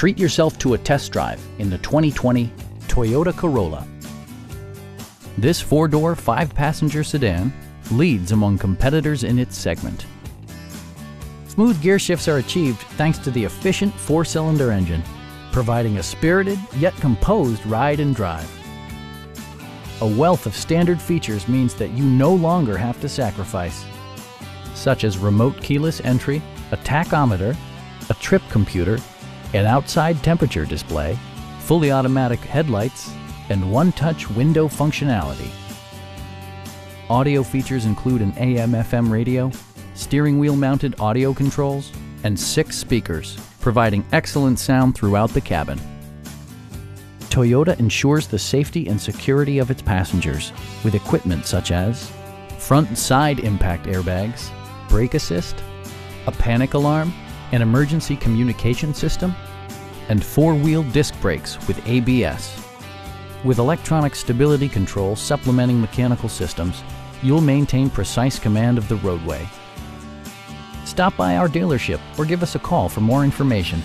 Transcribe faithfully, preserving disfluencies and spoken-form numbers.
Treat yourself to a test drive in the twenty twenty Toyota Corolla. This four-door, five-passenger sedan leads among competitors in its segment. Smooth gear shifts are achieved thanks to the efficient four-cylinder engine, providing a spirited yet composed ride and drive. A wealth of standard features means that you no longer have to sacrifice, such as remote keyless entry, a tachometer, a trip computer, an outside temperature display, fully automatic headlights, and one-touch window functionality. Audio features include an A M F M radio, steering wheel-mounted audio controls, and six speakers, providing excellent sound throughout the cabin. Toyota ensures the safety and security of its passengers with equipment such as front and side impact airbags, brake assist, a panic alarm, an emergency communication system, and four-wheel disc brakes with A B S. With electronic stability control supplementing mechanical systems, you'll maintain precise command of the roadway. Stop by our dealership or give us a call for more information.